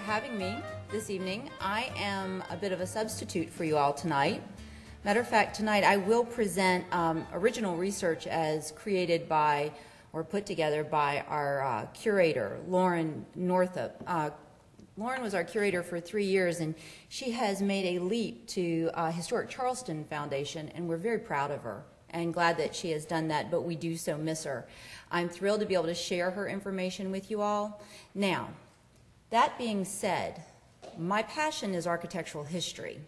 for having me this evening. I am a bit of a substitute for you all tonight. Matter of fact, tonight I will present original research as created by or put together by our curator, Lauren Northup. Lauren was our curator for 3 years, and she has made a leap to Historic Charleston Foundation, and we're very proud of her and glad that she has done that, but we do so miss her. I'm thrilled to be able to share her information with you all. Now, that being said, my passion is architectural history.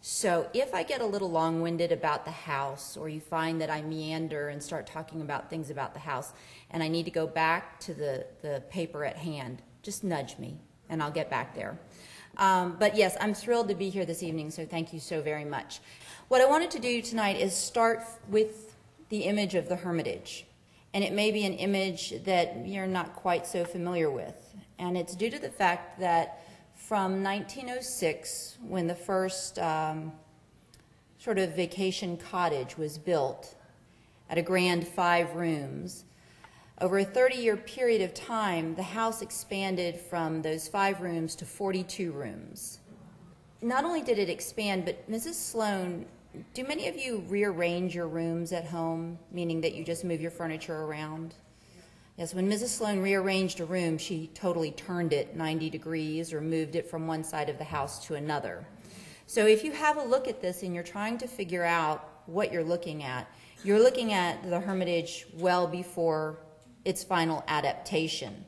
So if I get a little long-winded about the house, or you find that I meander and start talking about things about the house, and I need to go back to the paper at hand, just nudge me, and I'll get back there. But yes, I'm thrilled to be here this evening, so thank you so very much. What I wanted to do tonight is start with the image of the Hermitage, and it may be an image that you're not quite so familiar with, and it's due to the fact that from 1906, when the first sort of vacation cottage was built at a grand 5 rooms, over a 30-year period of time, the house expanded from those 5 rooms to 42 rooms. Not only did it expand, but Mrs. Sloane, do many of you rearrange your rooms at home, meaning that you just move your furniture around? Yes, when Mrs. Sloane rearranged a room, she totally turned it 90 degrees or moved it from one side of the house to another. So if you have a look at this and you're trying to figure out what you're looking at the Hermitage well before its final adaptation.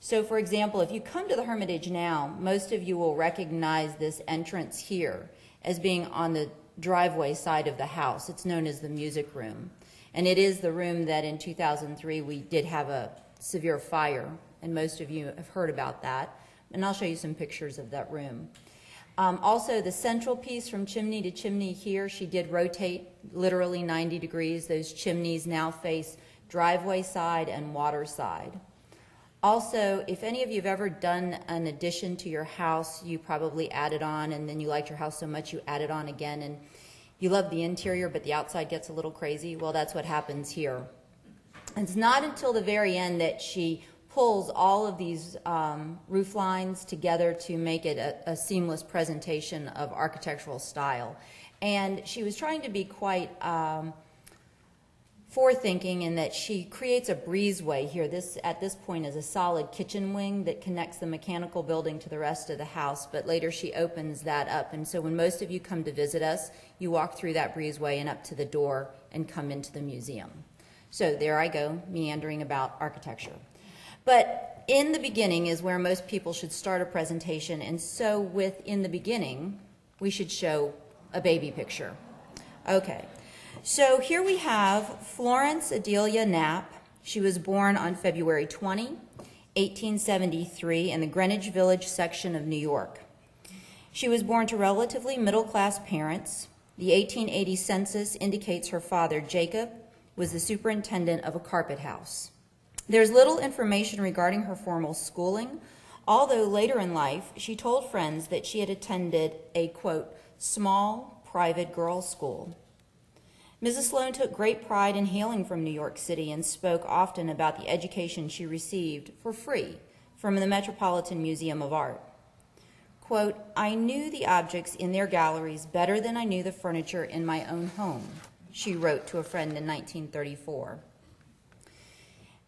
So for example, if you come to the Hermitage now, most of you will recognize this entrance here as being on the driveway side of the house. It's known as the music room. And it is the room that in 2003 we did have a severe fire, and most of you have heard about that. And I'll show you some pictures of that room. Also, the central piece from chimney to chimney here, she did rotate literally 90 degrees. Those chimneys now face driveway side and water side. Also, if any of you have ever done an addition to your house, you probably added on, and then you liked your house so much you added on again, and you love the interior, but the outside gets a little crazy. Well, that's what happens here. It's not until the very end that she pulls all of these roof lines together to make it a seamless presentation of architectural style. And she was trying to be quite forethinking in that she creates a breezeway here. This, at this point, is a solid kitchen wing that connects the mechanical building to the rest of the house, but later she opens that up. And so when most of you come to visit us, you walk through that breezeway and up to the door and come into the museum. So there I go, meandering about architecture. But in the beginning is where most people should start a presentation, and so with in the beginning, we should show a baby picture. Okay. So here we have Florence Adelia Knapp. She was born on February 20, 1873, in the Greenwich Village section of New York. She was born to relatively middle-class parents. The 1880 census indicates her father, Jacob, was the superintendent of a carpet house. There's little information regarding her formal schooling, although later in life, she told friends that she had attended a, quote, small private girls' school. Mrs. Sloane took great pride in hailing from New York City and spoke often about the education she received for free from the Metropolitan Museum of Art. Quote, I knew the objects in their galleries better than I knew the furniture in my own home, she wrote to a friend in 1934.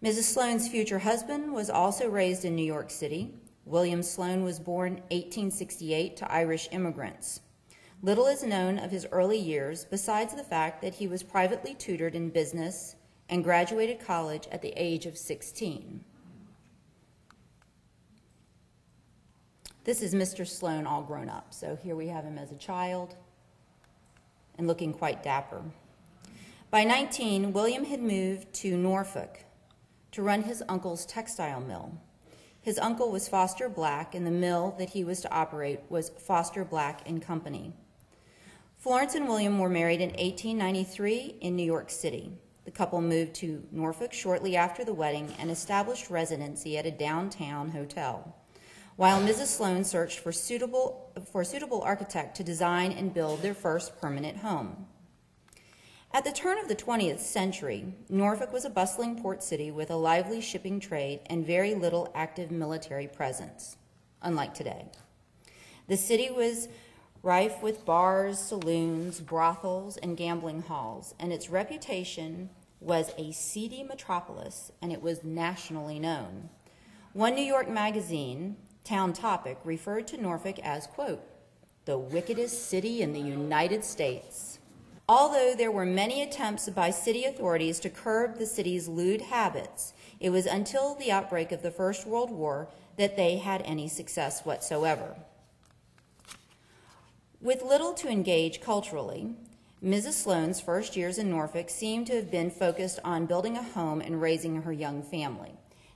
Mrs. Sloane's future husband was also raised in New York City. William Sloane was born 1868 to Irish immigrants. Little is known of his early years besides the fact that he was privately tutored in business and graduated college at the age of 16. This is Mr. Sloane all grown up, so here we have him as a child and looking quite dapper. By 19, William had moved to Norfolk to run his uncle's textile mill. His uncle was Foster Black, and the mill that he was to operate was Foster Black and Company. Florence and William were married in 1893 in New York City. The couple moved to Norfolk shortly after the wedding and established residency at a downtown hotel, while Mrs. Sloane searched for a suitable architect to design and build their first permanent home. At the turn of the 20th century, Norfolk was a bustling port city with a lively shipping trade and very little active military presence. unlike today. The city was rife with bars, saloons, brothels, and gambling halls, and its reputation was a seedy metropolis, and it was nationally known. One New York magazine, Town Topic, referred to Norfolk as, quote, the wickedest city in the United States. Although there were many attempts by city authorities to curb the city's lewd habits, it was until the outbreak of the First World War that they had any success whatsoever. With little to engage culturally, Mrs. Sloane's first years in Norfolk seemed to have been focused on building a home and raising her young family.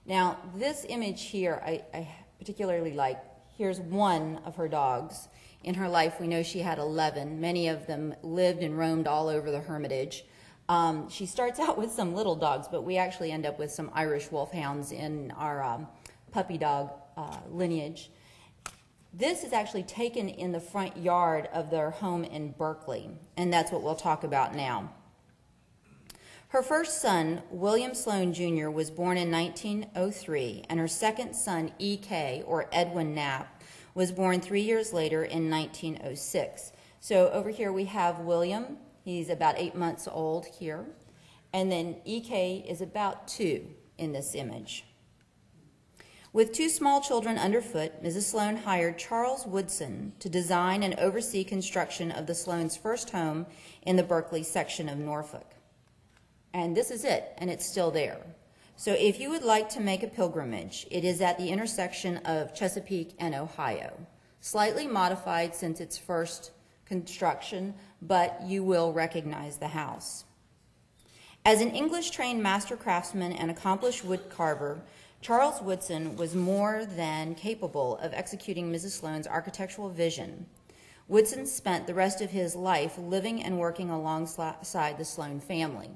Now, this image here I particularly like. Here's one of her dogs. In her life, we know she had 11. Many of them lived and roamed all over the Hermitage. She starts out with some little dogs, but we actually end up with some Irish wolfhounds in our puppy dog lineage. This is actually taken in the front yard of their home in Berkeley, and that's what we'll talk about now. Her first son, William Sloane Jr., was born in 1903, and her second son, E.K., or Edwin Knapp, was born 3 years later in 1906. So over here we have William, he's about 8 months old here, and then E.K. is about 2 in this image. With 2 small children underfoot, Mrs. Sloane hired Charles Woodson to design and oversee construction of the Sloane's first home in the Berkeley section of Norfolk. And this is it, and it's still there. So if you would like to make a pilgrimage, it is at the intersection of Chesapeake and Ohio. Slightly modified since its first construction, but you will recognize the house. As an English-trained master craftsman and accomplished wood carver, Charles Woodson was more than capable of executing Mrs. Sloane's architectural vision. Woodson spent the rest of his life living and working alongside the Sloane family.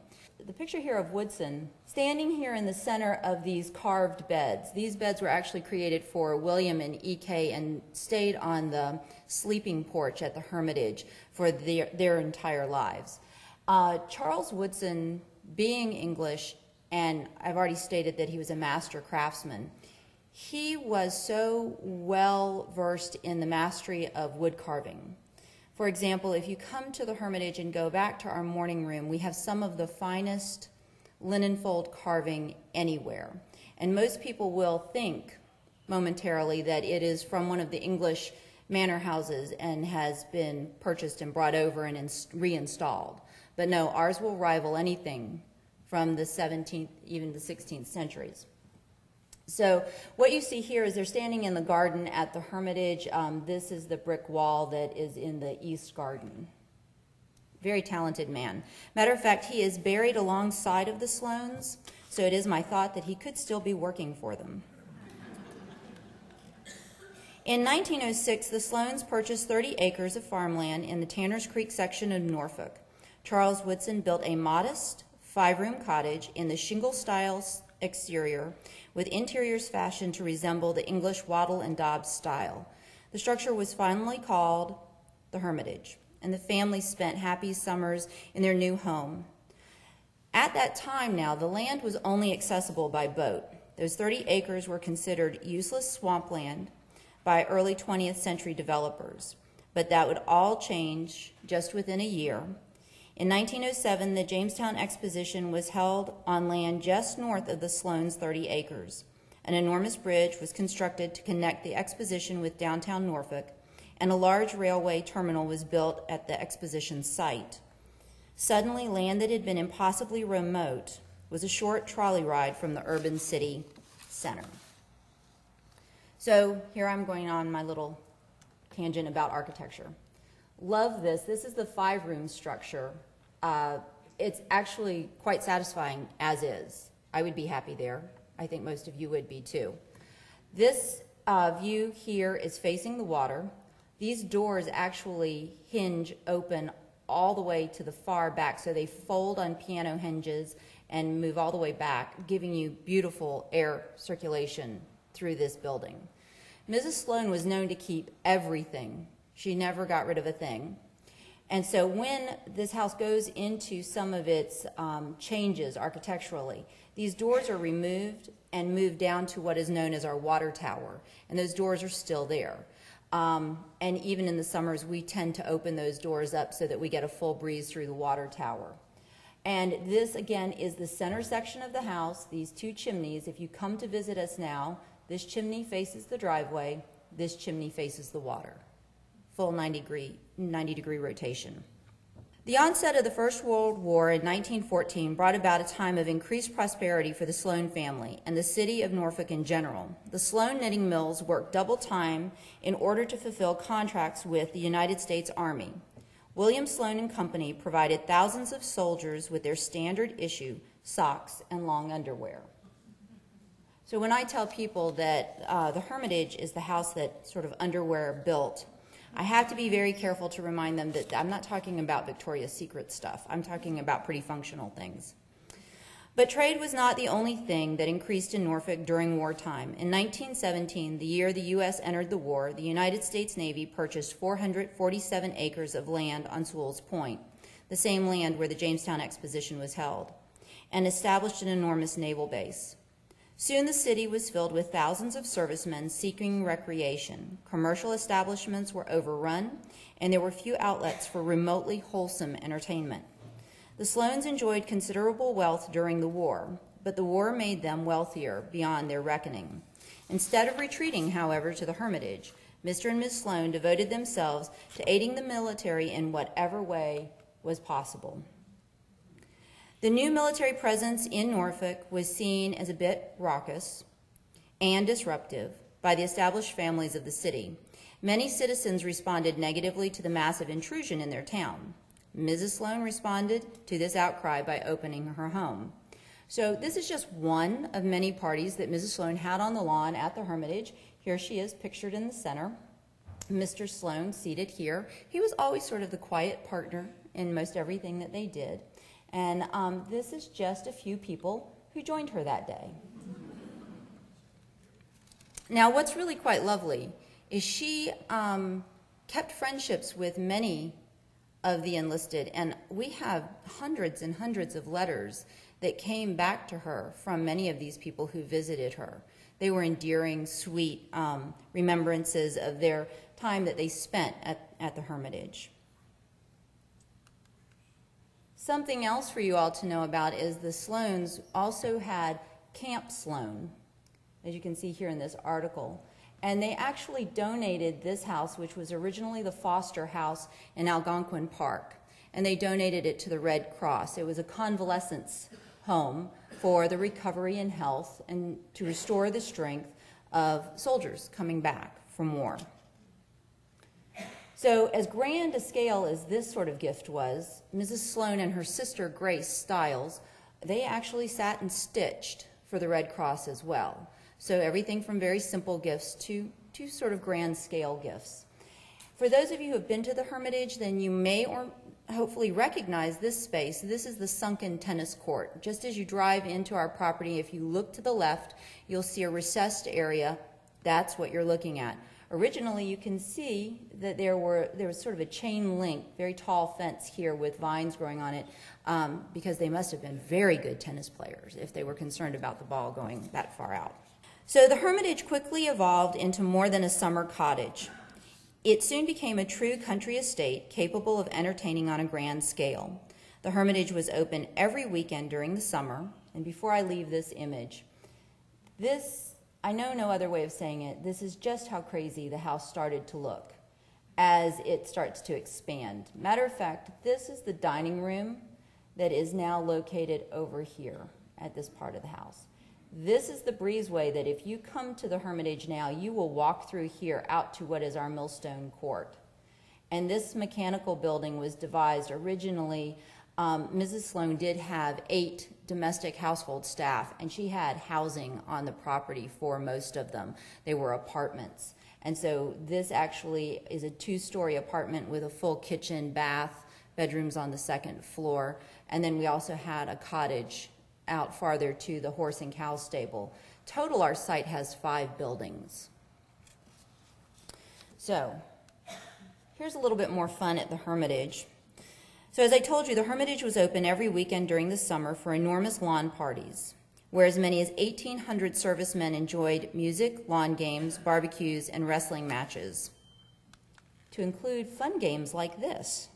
The picture here of Woodson standing here in the center of these carved beds. These beds were actually created for William and E.K. and stayed on the sleeping porch at the Hermitage for their entire lives. Charles Woodson, being English, and I've already stated that he was a master craftsman. He was so well versed in the mastery of wood carving. For example, if you come to the Hermitage and go back to our morning room, we have some of the finest linenfold carving anywhere. And most people will think momentarily that it is from one of the English manor houses and has been purchased and brought over and reinstalled. But no, ours will rival anything from the 17th, even the 16th centuries. So what you see here is they're standing in the garden at the Hermitage. This is the brick wall that is in the East Garden. Very talented man. Matter of fact, he is buried alongside of the Sloanes, so it is my thought that he could still be working for them. In 1906, the Sloanes purchased 30 acres of farmland in the Tanner's Creek section of Norfolk. Charles Woodson built a modest, 5-room cottage in the shingle-style exterior with interiors fashioned to resemble the English Waddle and Dobbs style. The structure was finally called the Hermitage, and the family spent happy summers in their new home. At that time now, the land was only accessible by boat. Those 30 acres were considered useless swampland by early 20th century developers, but that would all change just within a year. In 1907, the Jamestown Exposition was held on land just north of the Sloane's 30 acres. An enormous bridge was constructed to connect the Exposition with downtown Norfolk, and a large railway terminal was built at the Exposition site. Suddenly, land that had been impossibly remote was a short trolley ride from the urban city center. So here I'm going on my little tangent about architecture. Love this. This is the 5-room structure. It's actually quite satisfying as is. I would be happy there. I think most of you would be too. This view here is facing the water. These doors actually hinge open all the way to the far back, so they fold on piano hinges and move all the way back, giving you beautiful air circulation through this building. Mrs. Sloane was known to keep everything. She never got rid of a thing. And so when this house goes into some of its changes architecturally, these doors are removed and moved down to what is known as our water tower, and those doors are still there. And even in the summers, we tend to open those doors up so that we get a full breeze through the water tower. And this, again, is the center section of the house, these two chimneys. If you come to visit us now, this chimney faces the driveway, this chimney faces the water. Full 90-degree rotation. The onset of the First World War in 1914 brought about a time of increased prosperity for the Sloane family and the city of Norfolk in general. The Sloane knitting mills worked double time in order to fulfill contracts with the United States Army. William Sloane and Company provided thousands of soldiers with their standard issue socks and long underwear. So when I tell people that the Hermitage is the house that sort of underwear built, I have to be very careful to remind them that I'm not talking about Victoria's Secret stuff. I'm talking about pretty functional things. But trade was not the only thing that increased in Norfolk during wartime. In 1917, the year the U.S. entered the war, the United States Navy purchased 447 acres of land on Sewell's Point, the same land where the Jamestown Exposition was held, and established an enormous naval base. Soon the city was filled with thousands of servicemen seeking recreation. Commercial establishments were overrun, and there were few outlets for remotely wholesome entertainment. The Sloanes enjoyed considerable wealth during the war, but the war made them wealthier beyond their reckoning. Instead of retreating, however, to the Hermitage, Mr. and Ms. Sloane devoted themselves to aiding the military in whatever way was possible. The new military presence in Norfolk was seen as a bit raucous and disruptive by the established families of the city. Many citizens responded negatively to the massive intrusion in their town. Mrs. Sloane responded to this outcry by opening her home. So this is just one of many parties that Mrs. Sloane had on the lawn at the Hermitage. Here she is pictured in the center. Mr. Sloane seated here. He was always sort of the quiet partner in most everything that they did. And this is just a few people who joined her that day. Now, what's really quite lovely is she kept friendships with many of the enlisted, and we have hundreds and hundreds of letters that came back to her from many of these people who visited her. They were endearing, sweet remembrances of their time that they spent at the Hermitage. Something else for you all to know about is the Sloanes also had Camp Sloane, as you can see here in this article. And they actually donated this house, which was originally the Foster House in Algonquin Park, and they donated it to the Red Cross. It was a convalescence home for the recovery and health and to restore the strength of soldiers coming back from war. So as grand a scale as this sort of gift was, Mrs. Sloane and her sister Grace Stiles, they actually sat and stitched for the Red Cross as well. So everything from very simple gifts to sort of grand scale gifts. For those of you who have been to the Hermitage, then you may or hopefully recognize this space. This is the sunken tennis court. Just as you drive into our property, if you look to the left, you'll see a recessed area. That's what you're looking at. Originally, you can see that there was sort of a chain link, very tall fence here with vines growing on it, because they must have been very good tennis players if they were concerned about the ball going that far out. So the Hermitage quickly evolved into more than a summer cottage. It soon became a true country estate capable of entertaining on a grand scale. The Hermitage was open every weekend during the summer. And before I leave this image, I know no other way of saying it. This is just how crazy the house started to look as it starts to expand. Matter of fact, this is the dining room that is now located over here at this part of the house. This is the breezeway that if you come to the Hermitage now, you will walk through here out to what is our Millstone Court. And this mechanical building was devised originally. Mrs. Sloane did have 8 domestic household staff, and she had housing on the property for most of them. They were apartments. And so this actually is a 2-story apartment with a full kitchen, bath, bedrooms on the 2nd floor. And then we also had a cottage out farther to the horse and cow stable. Total, our site has 5 buildings. So here's a little bit more fun at the Hermitage. So as I told you, the Hermitage was open every weekend during the summer for enormous lawn parties, where as many as 1,800 servicemen enjoyed music, lawn games, barbecues, and wrestling matches, to include fun games like this.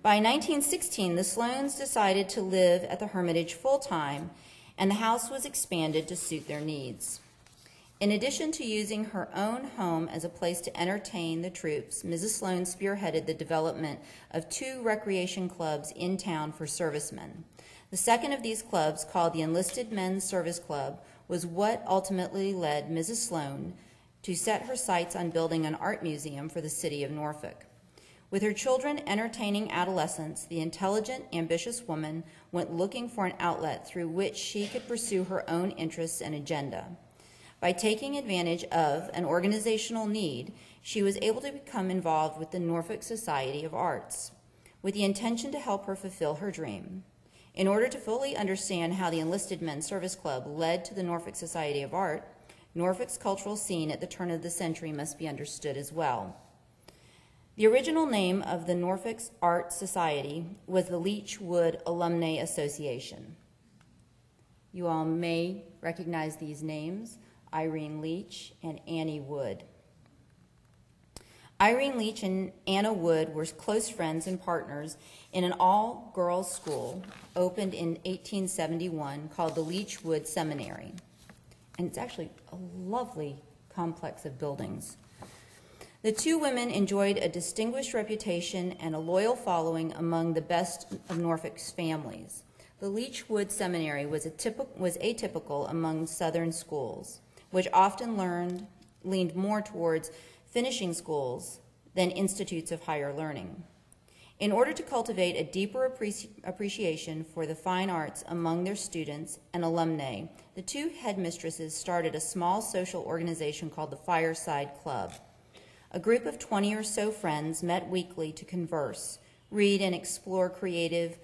By 1916, the Sloanes decided to live at the Hermitage full-time, and the house was expanded to suit their needs. In addition to using her own home as a place to entertain the troops, Mrs. Sloane spearheaded the development of two recreation clubs in town for servicemen. The second of these clubs, called the Enlisted Men's Service Club, was what ultimately led Mrs. Sloane to set her sights on building an art museum for the city of Norfolk. With her children entertaining adolescents, the intelligent, ambitious woman went looking for an outlet through which she could pursue her own interests and agenda. By taking advantage of an organizational need, she was able to become involved with the Norfolk Society of Arts, with the intention to help her fulfill her dream. In order to fully understand how the Enlisted Men's Service Club led to the Norfolk Society of Art, Norfolk's cultural scene at the turn of the century must be understood as well. The original name of the Norfolk Art Society was the Leache-Wood Alumnae Association. You all may recognize these names: Irene Leach and Annie Wood. Irene Leach and Anna Wood were close friends and partners in an all-girls school opened in 1871 called the Leache-Wood Seminary. And it's actually a lovely complex of buildings. The two women enjoyed a distinguished reputation and a loyal following among the best of Norfolk's families. The Leache-Wood Seminary was atypical among Southern schools, which often leaned more towards finishing schools than institutes of higher learning. In order to cultivate a deeper appreciation for the fine arts among their students and alumnae, the two headmistresses started a small social organization called the Fireside Club. A group of 20 or so friends met weekly to converse, read and explore creative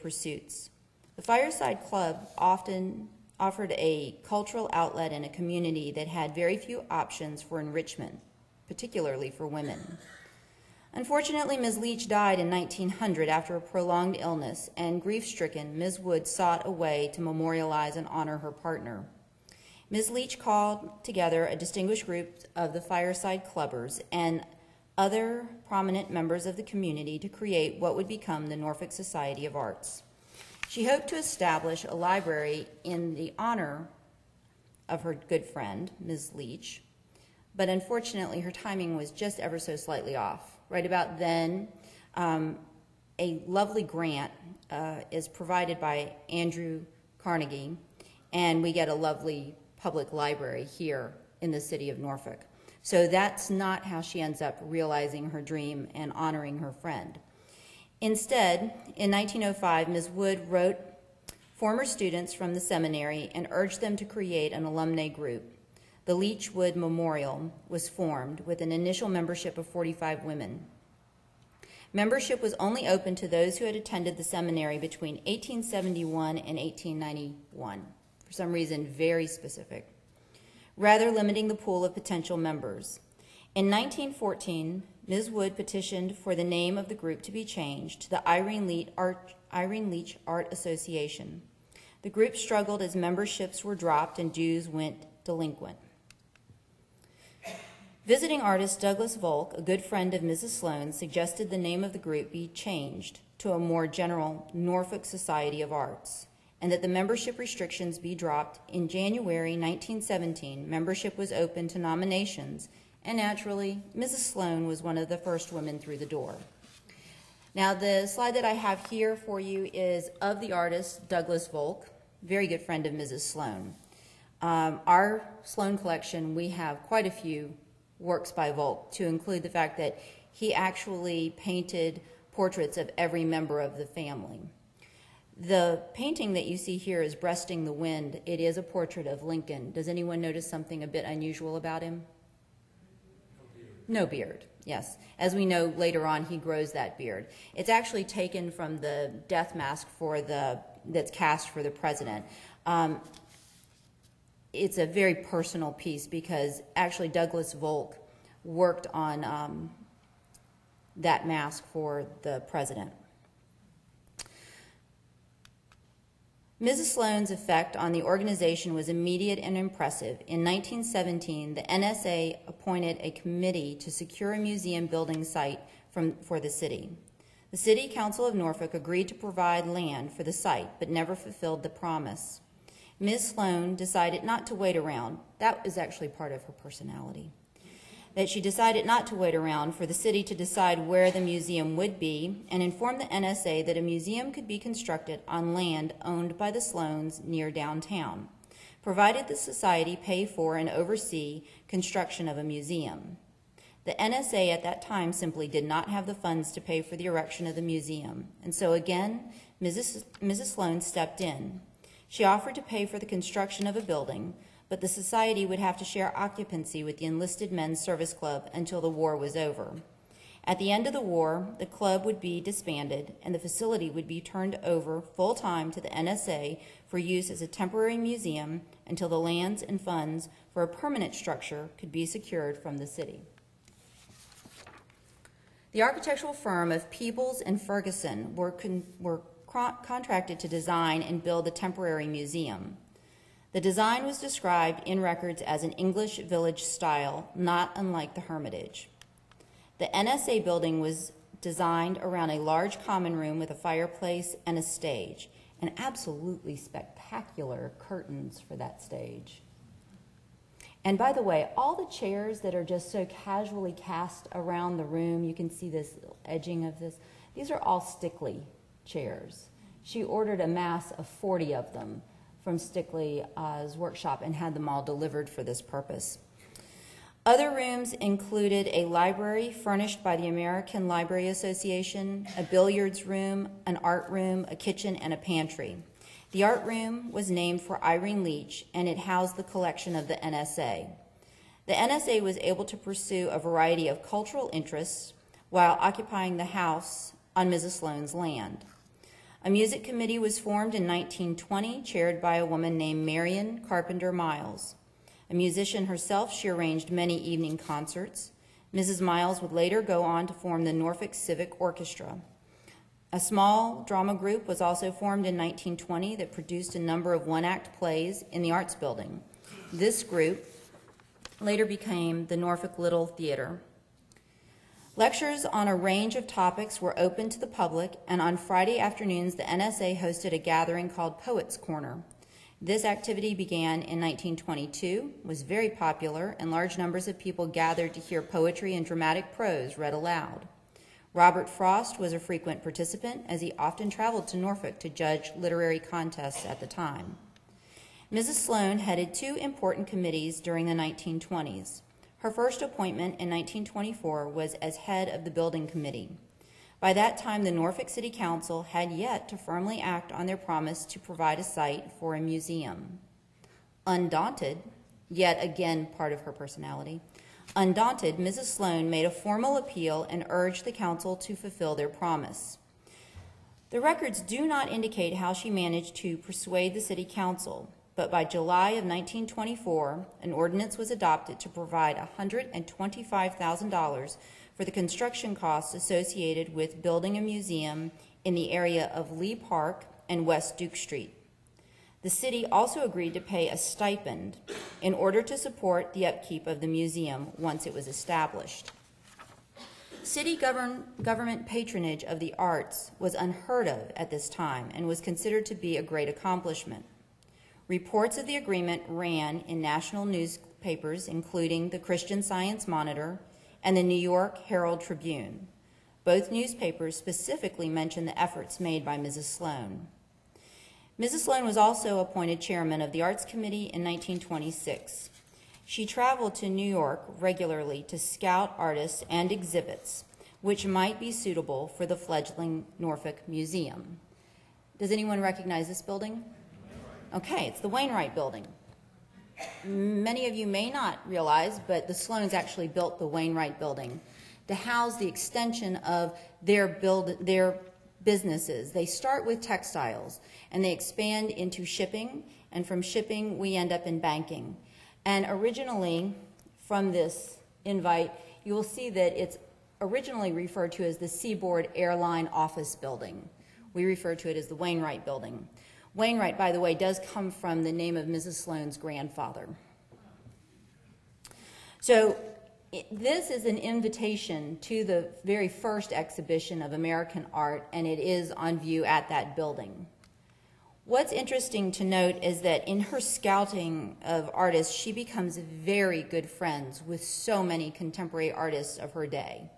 pursuits. The Fireside Club often offered a cultural outlet in a community that had very few options for enrichment, particularly for women. Unfortunately, Ms. Leach died in 1900 after a prolonged illness, and grief-stricken, Ms. Wood sought a way to memorialize and honor her partner. Ms. Leach called together a distinguished group of the Fireside Clubbers and other prominent members of the community to create what would become the Norfolk Society of Arts. She hoped to establish a library in the honor of her good friend, Ms. Leach, but unfortunately her timing was just ever so slightly off. Right about then, a lovely grant is provided by Andrew Carnegie, and we get a lovely public library here in the city of Norfolk. So that's not how she ends up realizing her dream and honoring her friend. Instead, in 1905, Ms. Wood wrote former students from the seminary and urged them to create an alumnae group. The Leache-Wood Memorial was formed with an initial membership of 45 women. Membership was only open to those who had attended the seminary between 1871 and 1891. For some reason, very specific, rather limiting the pool of potential members. In 1914, Ms. Wood petitioned for the name of the group to be changed to the Irene Leach Art Association. The group struggled as memberships were dropped and dues went delinquent. Visiting artist Douglas Volk, a good friend of Mrs. Sloane, suggested the name of the group be changed to a more general Norfolk Society of Arts, and that the membership restrictions be dropped. In January 1917, membership was open to nominations, and naturally, Mrs. Sloane was one of the first women through the door. Now, the slide that I have here for you is of the artist Douglas Volk, very good friend of Mrs. Sloane. Our Sloane collection, we have quite a few works by Volk, to include the fact that he actually painted portraits of every member of the family. The painting that you see here is Breasting the Wind. It is a portrait of Lincoln. Does anyone notice something a bit unusual about him? No beard. No beard, yes. As we know, later on he grows that beard. It's actually taken from the death mask that's cast for the president. It's a very personal piece because actually Douglas Volk worked on that mask for the president. Mrs. Sloane's effect on the organization was immediate and impressive. In 1917, the NSA appointed a committee to secure a museum building site for the city. The City Council of Norfolk agreed to provide land for the site, but never fulfilled the promise. Ms. Sloane decided not to wait around. That is actually part of her personality. That she decided not to wait around for the city to decide where the museum would be, and informed the NSA that a museum could be constructed on land owned by the Sloanes near downtown, provided the society pay for and oversee construction of a museum. The NSA at that time simply did not have the funds to pay for the erection of the museum, and so again, Mrs. Sloane stepped in. She offered to pay for the construction of a building, but the society would have to share occupancy with the Enlisted Men's Service Club until the war was over. At the end of the war, the club would be disbanded and the facility would be turned over full-time to the NSA for use as a temporary museum until the lands and funds for a permanent structure could be secured from the city. The architectural firm of Peebles and Ferguson were contracted to design and build the temporary museum. The design was described in records as an English village style, not unlike the Hermitage. The NSA building was designed around a large common room with a fireplace and a stage, and absolutely spectacular curtains for that stage. And by the way, all the chairs that are just so casually cast around the room, you can see this edging of this, these are all Stickley chairs. She ordered a mass of 40 of them from Stickley's workshop and had them all delivered for this purpose. Other rooms included a library furnished by the American Library Association, a billiards room, an art room, a kitchen, and a pantry. The art room was named for Irene Leach, and it housed the collection of the NSA. The NSA was able to pursue a variety of cultural interests while occupying the house on Mrs. Sloane's land. A music committee was formed in 1920, chaired by a woman named Marion Carpenter Miles. A musician herself, she arranged many evening concerts. Mrs. Miles would later go on to form the Norfolk Civic Orchestra. A small drama group was also formed in 1920 that produced a number of one-act plays in the Arts Building. This group later became the Norfolk Little Theater. Lectures on a range of topics were open to the public, and on Friday afternoons, the NSA hosted a gathering called Poets' Corner. This activity began in 1922, was very popular, and large numbers of people gathered to hear poetry and dramatic prose read aloud. Robert Frost was a frequent participant, as he often traveled to Norfolk to judge literary contests at the time. Mrs. Sloane headed two important committees during the 1920s. Her first appointment in 1924 was as head of the building committee. By that time, the Norfolk City Council had yet to firmly act on their promise to provide a site for a museum. Undaunted, yet again part of her personality, undaunted, Mrs. Sloane made a formal appeal and urged the council to fulfill their promise. The records do not indicate how she managed to persuade the City Council, but by July of 1924, an ordinance was adopted to provide $125,000 for the construction costs associated with building a museum in the area of Lee Park and West Duke Street. The city also agreed to pay a stipend in order to support the upkeep of the museum once it was established. City government patronage of the arts was unheard of at this time and was considered to be a great accomplishment. Reports of the agreement ran in national newspapers, including the Christian Science Monitor and the New York Herald Tribune. Both newspapers specifically mentioned the efforts made by Mrs. Sloane. Mrs. Sloane was also appointed chairman of the Arts Committee in 1926. She traveled to New York regularly to scout artists and exhibits, which might be suitable for the fledgling Norfolk Museum. Does anyone recognize this building? Okay, it's the Wainwright building. Many of you may not realize, but the Sloanes actually built the Wainwright building to house the extension of their businesses. They start with textiles, and they expand into shipping, and from shipping, we end up in banking. And originally, from this invite, you will see that it's originally referred to as the Seaboard Airline Office Building. We refer to it as the Wainwright building. Wainwright, by the way, does come from the name of Mrs. Sloane's grandfather. So this is an invitation to the very first exhibition of American art, and it is on view at that building. What's interesting to note is that in her scouting of artists, she becomes very good friends with so many contemporary artists of her day.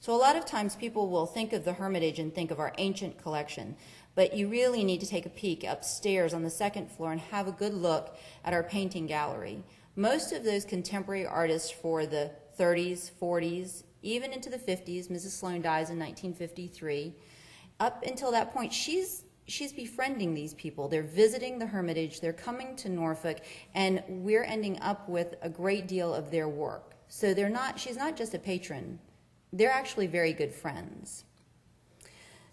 So a lot of times people will think of the Hermitage and think of our ancient collection, but you really need to take a peek upstairs on the second floor and have a good look at our painting gallery. Most of those contemporary artists for the 30s, 40s, even into the 50s, Mrs. Sloane dies in 1953, up until that point, she's befriending these people. They're visiting the Hermitage, they're coming to Norfolk, and we're ending up with a great deal of their work. So they're not, she's not just a patron, they're actually very good friends.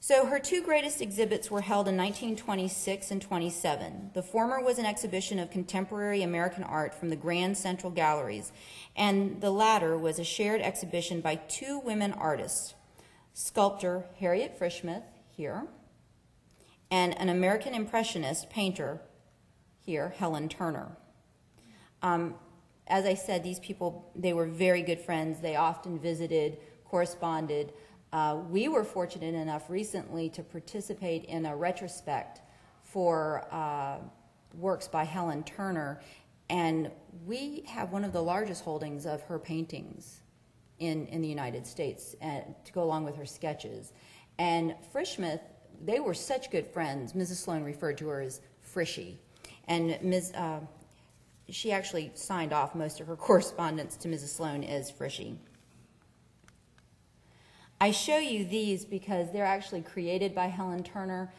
So her two greatest exhibits were held in 1926 and 27. The former was an exhibition of contemporary American art from the Grand Central Galleries, and the latter was a shared exhibition by two women artists, sculptor Harriet Frishmuth, here, and an American Impressionist painter here, Helen Turner. As I said, these people, they were very good friends. They often visited, corresponded. We were fortunate enough recently to participate in a retrospect for works by Helen Turner, and we have one of the largest holdings of her paintings in the United States, to go along with her sketches. And Frishmuth, they were such good friends. Mrs. Sloane referred to her as Frishy, and she actually signed off most of her correspondence to Mrs. Sloane as Frishy. I show you these because they're actually created by Helen Turner.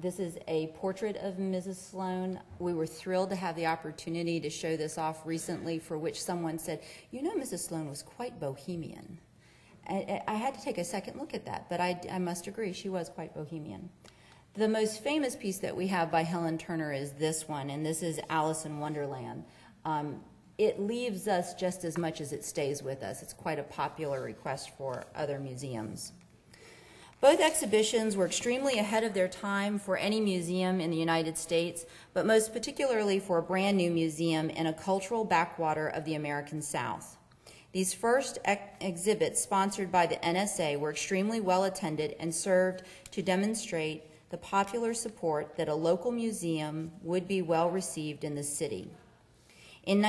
This is a portrait of Mrs. Sloane. We were thrilled to have the opportunity to show this off recently, for which someone said, you know, Mrs. Sloane was quite bohemian. I had to take a second look at that, but I must agree, she was quite bohemian. The most famous piece that we have by Helen Turner is this one, and this is Alice in Wonderland. It leaves us just as much as it stays with us. It's quite a popular request for other museums. Both exhibitions were extremely ahead of their time for any museum in the United States, but most particularly for a brand new museum in a cultural backwater of the American South. These first exhibits, sponsored by the NSA, were extremely well attended and served to demonstrate the popular support that a local museum would be well received in the city. Then,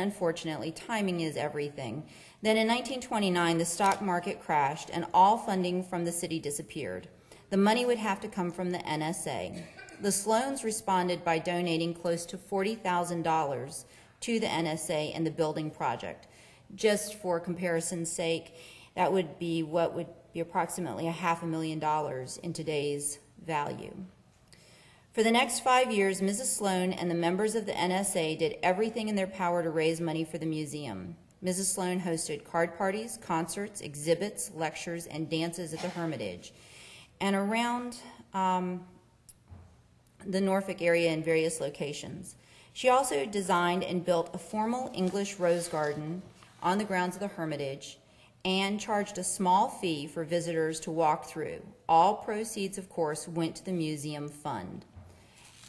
unfortunately, timing is everything. Then in 1929, the stock market crashed and all funding from the city disappeared. The money would have to come from the NSA. The Sloanes responded by donating close to $40,000 to the NSA and the building project. Just for comparison's sake, that would be what would be approximately $500,000 in today's value. For the next 5 years, Mrs. Sloane and the members of the NSA did everything in their power to raise money for the museum. Mrs. Sloane hosted card parties, concerts, exhibits, lectures, and dances at the Hermitage. And around the Norfolk area in various locations. She also designed and built a formal English rose garden on the grounds of the Hermitage, and charged a small fee for visitors to walk through. All proceeds, of course, went to the museum fund.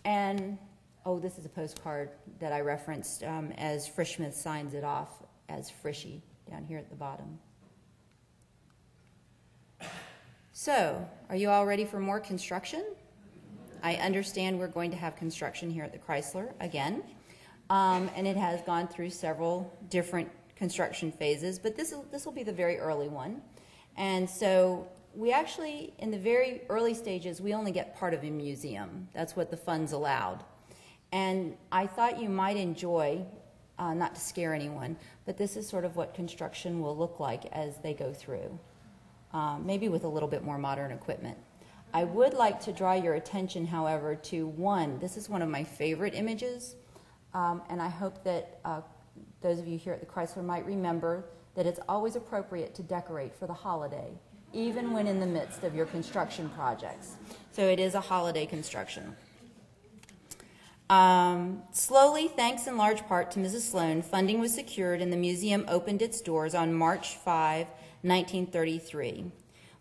And, oh, this is a postcard that I referenced as Frishmuth signs it off as Frishy, down here at the bottom. So, are you all ready for more construction? I understand we're going to have construction here at the Chrysler again, and it has gone through several different construction phases, but this will be the very early one. And so we actually, in the very early stages, we only get part of a museum. That's what the funds allowed. And I thought you might enjoy, not to scare anyone, but this is sort of what construction will look like as they go through, maybe with a little bit more modern equipment. I would like to draw your attention, however, to one. This is one of my favorite images, and I hope that those of you here at the Chrysler might remember that it's always appropriate to decorate for the holiday, even when in the midst of your construction projects. So it is a holiday construction. Slowly, thanks in large part to Mrs. Sloane, funding was secured and the museum opened its doors on March 5, 1933.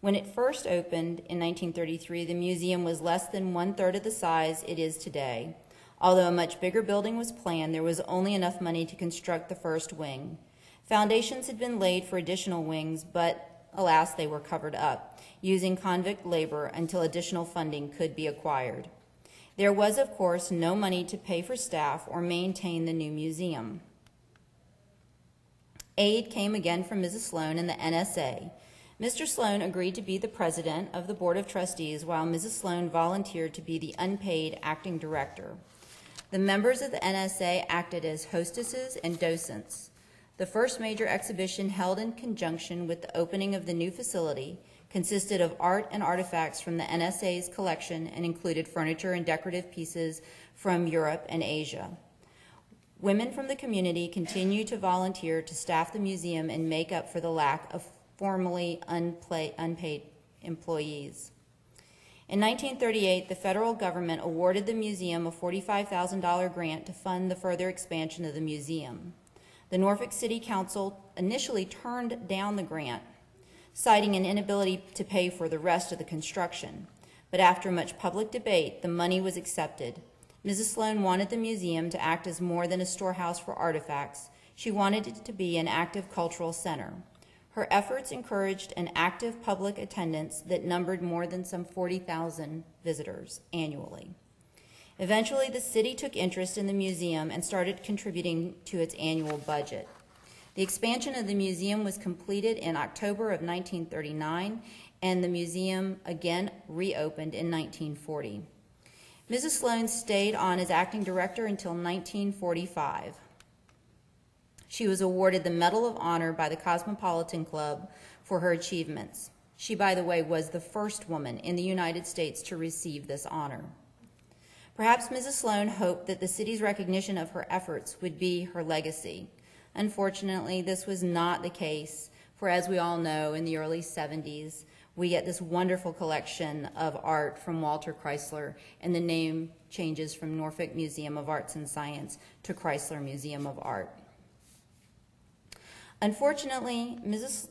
When it first opened in 1933, the museum was less than one-third of the size it is today. Although a much bigger building was planned, there was only enough money to construct the first wing. Foundations had been laid for additional wings, but alas, they were covered up, using convict labor until additional funding could be acquired. There was, of course, no money to pay for staff or maintain the new museum. Aid came again from Mrs. Sloane and the NSA. Mr. Sloane agreed to be the president of the Board of Trustees, while Mrs. Sloane volunteered to be the unpaid acting director. The members of the NSA acted as hostesses and docents. The first major exhibition, held in conjunction with the opening of the new facility, consisted of art and artifacts from the NSA's collection and included furniture and decorative pieces from Europe and Asia. Women from the community continued to volunteer to staff the museum and make up for the lack of formerly unpaid employees. In 1938, the federal government awarded the museum a $45,000 grant to fund the further expansion of the museum. The Norfolk City Council initially turned down the grant, citing an inability to pay for the rest of the construction. But after much public debate, the money was accepted. Mrs. Sloane wanted the museum to act as more than a storehouse for artifacts. She wanted it to be an active cultural center. Her efforts encouraged an active public attendance that numbered more than some 40,000 visitors annually. Eventually, the city took interest in the museum and started contributing to its annual budget. The expansion of the museum was completed in October of 1939, and the museum again reopened in 1940. Mrs. Sloane stayed on as acting director until 1945. She was awarded the Medal of Honor by the Cosmopolitan Club for her achievements. She, by the way, was the first woman in the United States to receive this honor. Perhaps Mrs. Sloane hoped that the city's recognition of her efforts would be her legacy. Unfortunately, this was not the case, for as we all know, in the early 70s, we get this wonderful collection of art from Walter Chrysler, and the name changes from Norfolk Museum of Arts and Science to Chrysler Museum of Art. Fortunately, Mrs.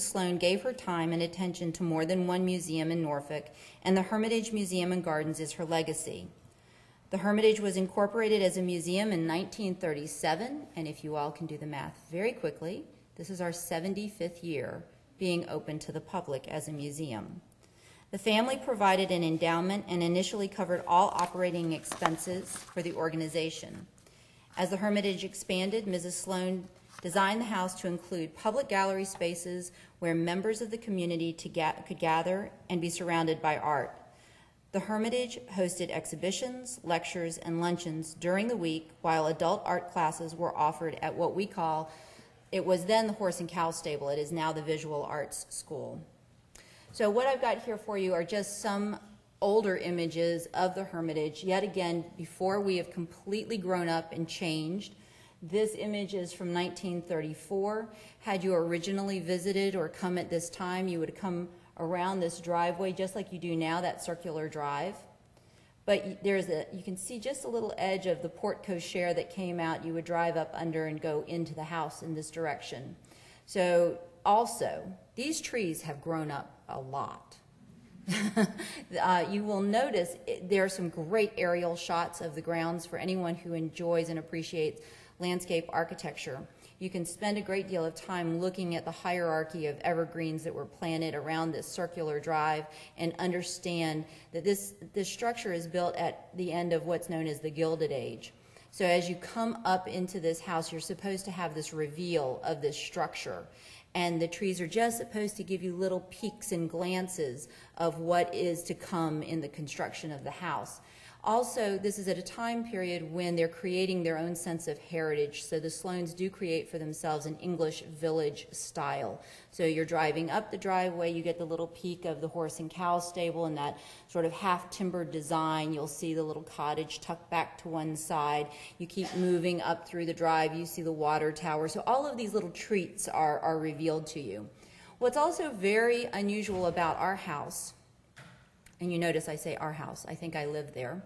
Sloane gave her time and attention to more than one museum in Norfolk, and the Hermitage Museum and Gardens is her legacy. The Hermitage was incorporated as a museum in 1937, and if you all can do the math very quickly, this is our 75th year being open to the public as a museum. The family provided an endowment and initially covered all operating expenses for the organization. As the Hermitage expanded, Mrs. Sloane designed the house to include public gallery spaces where members of the community could gather and be surrounded by art. The Hermitage hosted exhibitions, lectures, and luncheons during the week, while adult art classes were offered at what we call, it was then the Horse and Cow Stable, it is now the Visual Arts School. So what I've got here for you are just some older images of the Hermitage, yet again, before we have completely grown up and changed. This image is from 1934. Had you originally visited or come at this time, you would come around this driveway just like you do now, that circular drive. But there's you can see just a little edge of the porte cochère that came out. You would drive up under and go into the house in this direction. So also, these trees have grown up a lot. You will notice there are some great aerial shots of the grounds for anyone who enjoys and appreciates landscape architecture. You can spend a great deal of time looking at the hierarchy of evergreens that were planted around this circular drive and understand that this structure is built at the end of what's known as the Gilded Age. So as you come up into this house, you're supposed to have this reveal of this structure. And the trees are just supposed to give you little peeks and glances of what is to come in the construction of the house. Also, this is at a time period when they're creating their own sense of heritage, so the Sloanes do create for themselves an English village style. So you're driving up the driveway, you get the little peak of the Horse and Cow Stable and that sort of half-timbered design. You'll see the little cottage tucked back to one side. You keep moving up through the drive, you see the water tower. So all of these little treats are revealed to you. What's also very unusual about our house, and you notice I say our house, I think I live there,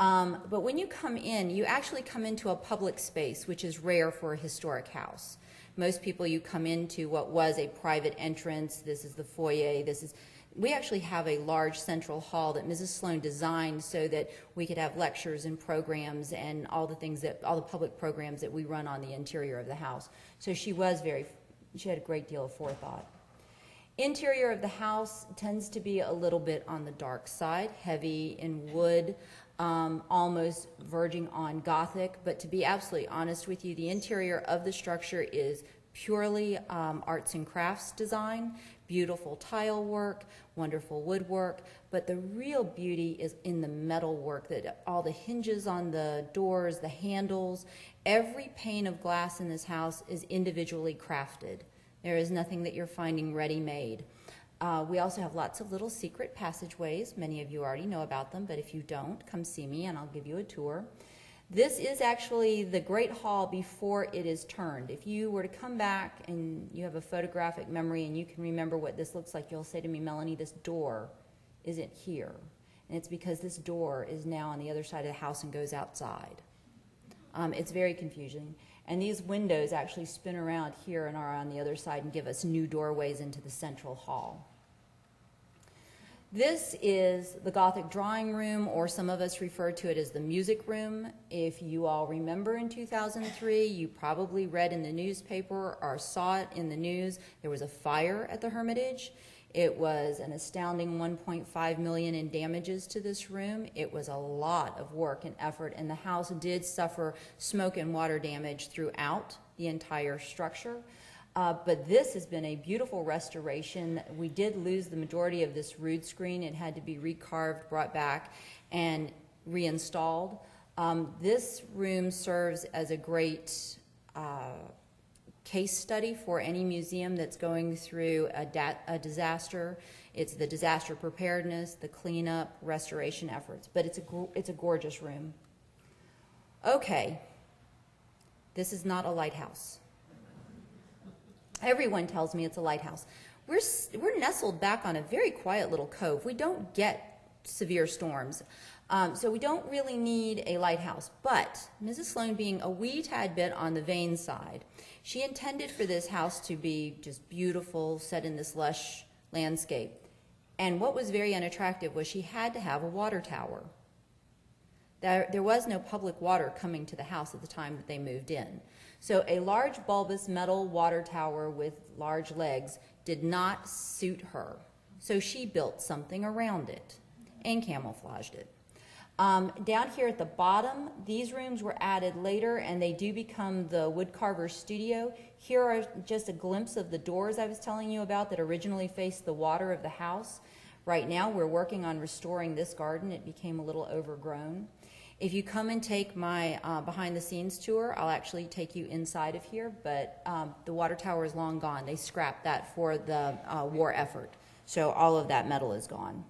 but when you come in, you actually come into a public space, which is rare for a historic house. Most people, you come into what was a private entrance. This is the foyer. This is, we actually have a large central hall that Mrs. Sloane designed so that we could have lectures and programs and all the things that, all the public programs that we run on the interior of the house. So she was very, she had a great deal of forethought. Interior of the house tends to be a little bit on the dark side, heavy in wood, almost verging on Gothic, but to be absolutely honest with you, the interior of the structure is purely arts and crafts design, beautiful tile work, wonderful woodwork, but the real beauty is in the metal work, that all the hinges on the doors, the handles, every pane of glass in this house is individually crafted. There is nothing that you're finding ready-made. We also have lots of little secret passageways. Many of you already know about them, but if you don't, come see me and I'll give you a tour. This is actually the Great Hall before it is turned. If you were to come back and you have a photographic memory and you can remember what this looks like, you'll say to me, Melanie, this door isn't here. And it's because this door is now on the other side of the house and goes outside. It's very confusing. And these windows actually spin around here and are on the other side and give us new doorways into the central hall. This is the Gothic drawing room, or some of us refer to it as the music room. If you all remember in 2003, you probably read in the newspaper or saw it in the news, there was a fire at the Hermitage. It was an astounding $1.5 million in damages to this room. It was a lot of work and effort, and the house did suffer smoke and water damage throughout the entire structure. But this has been a beautiful restoration. We did lose the majority of this rood screen. It had to be recarved, brought back, and reinstalled. This room serves as a great case study for any museum that's going through a disaster. It's the disaster preparedness, the cleanup, restoration efforts, but it's a gorgeous room. Okay, this is not a lighthouse. Everyone tells me it's a lighthouse. We're nestled back on a very quiet little cove. We don't get severe storms. So we don't really need a lighthouse, but Mrs. Sloane, being a wee tad bit on the vain side, she intended for this house to be just beautiful, set in this lush landscape. And what was very unattractive was she had to have a water tower. There was no public water coming to the house at the time that they moved in. So a large bulbous metal water tower with large legs did not suit her. So she built something around it and camouflaged it. Down here at the bottom, these rooms were added later and they do become the woodcarver studio. Here are just a glimpse of the doors I was telling you about that originally faced the water of the house. Right now we're working on restoring this garden. It became a little overgrown. If you come and take my behind the scenes tour, I'll actually take you inside of here, but the water tower is long gone. They scrapped that for the war effort. So all of that metal is gone.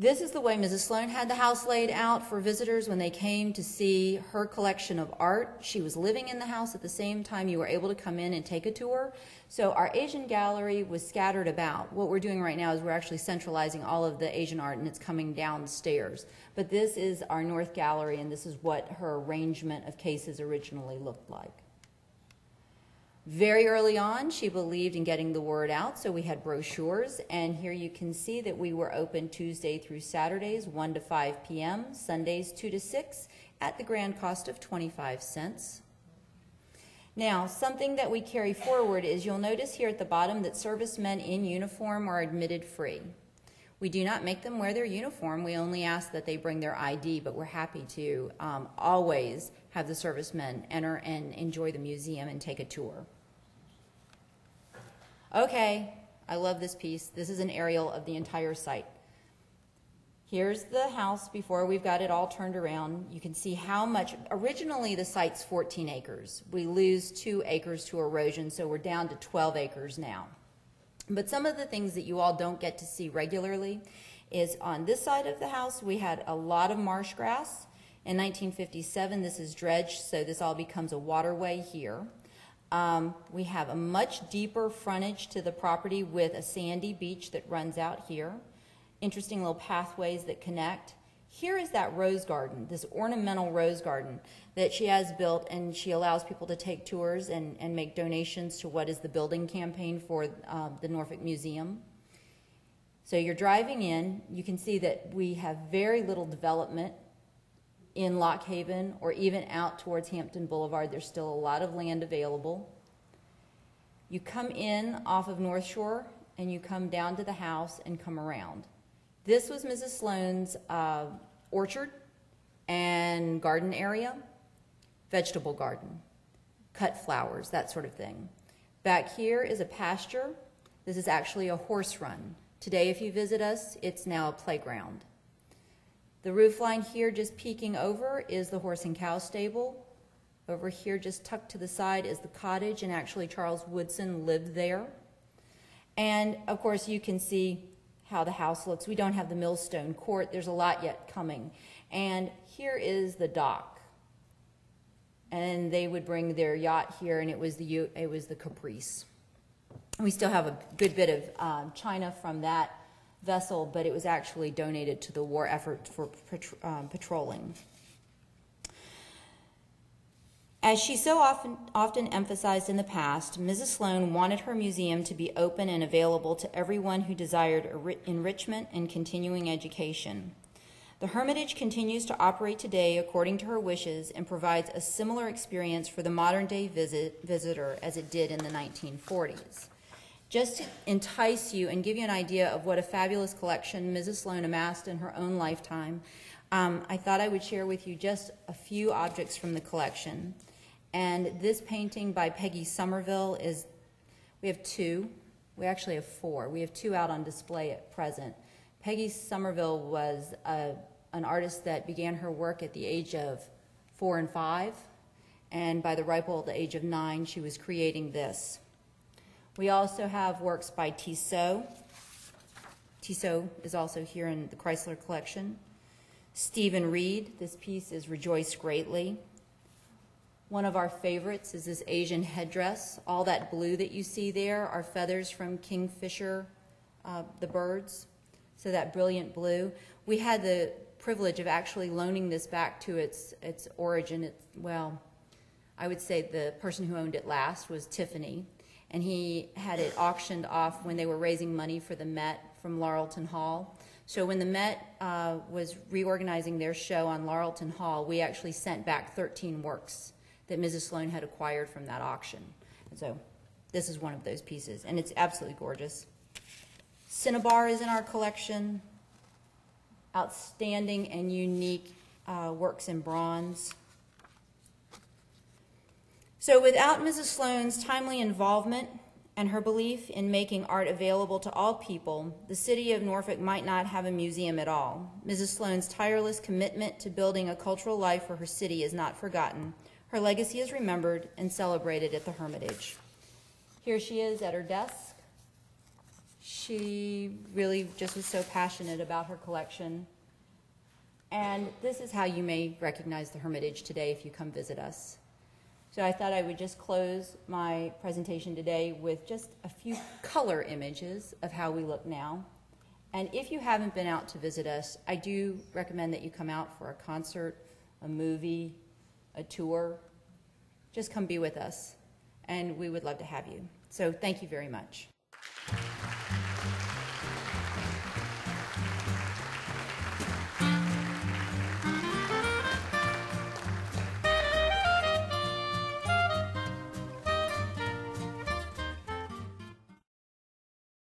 This is the way Mrs. Sloane had the house laid out for visitors when they came to see her collection of art. She was living in the house at the same time you were able to come in and take a tour. So our Asian gallery was scattered about. What we're doing right now is we're actually centralizing all of the Asian art and it's coming downstairs. But this is our North Gallery and this is what her arrangement of cases originally looked like. Very early on, she believed in getting the word out, so we had brochures, and here you can see that we were open Tuesday through Saturdays, 1 to 5 p.m., Sundays 2 to 6, at the grand cost of 25 cents. Now, something that we carry forward is you'll notice here at the bottom that servicemen in uniform are admitted free. We do not make them wear their uniform. We only ask that they bring their ID, but we're happy to always have the servicemen enter and enjoy the museum and take a tour. Okay, I love this piece. This is an aerial of the entire site. Here's the house before we've got it all turned around. You can see how much, originally the site's 14 acres. We lose 2 acres to erosion, so we're down to 12 acres now. But some of the things that you all don't get to see regularly is on this side of the house, we had a lot of marsh grass. In 1957, this is dredged, so this all becomes a waterway here. We have a much deeper frontage to the property with a sandy beach that runs out here. Interesting little pathways that connect. Here is that rose garden, this ornamental rose garden that she has built, and she allows people to take tours and make donations to what is the building campaign for the Norfolk Museum. So you're driving in, you can see that we have very little development in Lock Haven or even out towards Hampton Boulevard. There's still a lot of land available. You come in off of North Shore and you come down to the house and come around. This was Mrs. Sloane's orchard and garden area, vegetable garden, cut flowers, that sort of thing. Back here is a pasture. This is actually a horse run. Today, if you visit us, it's now a playground. The roof line here just peeking over is the horse and cow stable. Over here just tucked to the side is the cottage, and actually Charles Woodson lived there. And of course you can see how the house looks. We don't have the millstone court. There's a lot yet coming. And here is the dock. And they would bring their yacht here, and it was the Caprice. We still have a good bit of china from that vessel, but it was actually donated to the war effort for patrolling. As she so often emphasized in the past, Mrs. Sloane wanted her museum to be open and available to everyone who desired enrichment and continuing education. The Hermitage continues to operate today according to her wishes and provides a similar experience for the modern-day visitor as it did in the 1940s. Just to entice you and give you an idea of what a fabulous collection Mrs. Sloane amassed in her own lifetime, I thought I would share with you just a few objects from the collection. And this painting by Peggy Somerville is, we have two, we actually have four. We have two out on display at present. Peggy Somerville was an artist that began her work at the age of 4 and 5, and by the ripe old age of 9, she was creating this. We also have works by Tissot. Tissot is also here in the Chrysler collection. Stephen Reed, this piece is Rejoice Greatly. One of our favorites is this Asian headdress. All that blue that you see there are feathers from Kingfisher, the birds. So that brilliant blue. We had the privilege of actually loaning this back to its origin. Well, I would say the person who owned it last was Tiffany, and he had it auctioned off when they were raising money for the Met from Laurelton Hall. So when the Met was reorganizing their show on Laurelton Hall, we actually sent back 13 works that Mrs. Sloane had acquired from that auction. And so this is one of those pieces, and it's absolutely gorgeous. Cinnabar is in our collection. Outstanding and unique works in bronze. So without Mrs. Sloane's timely involvement and her belief in making art available to all people, the city of Norfolk might not have a museum at all. Mrs. Sloane's tireless commitment to building a cultural life for her city is not forgotten. Her legacy is remembered and celebrated at the Hermitage. Here she is at her desk. She really just was so passionate about her collection. And this is how you may recognize the Hermitage today if you come visit us. So I thought I would just close my presentation today with just a few color images of how we look now. And if you haven't been out to visit us, I do recommend that you come out for a concert, a movie, a tour. Just come be with us, and we would love to have you. So thank you very much.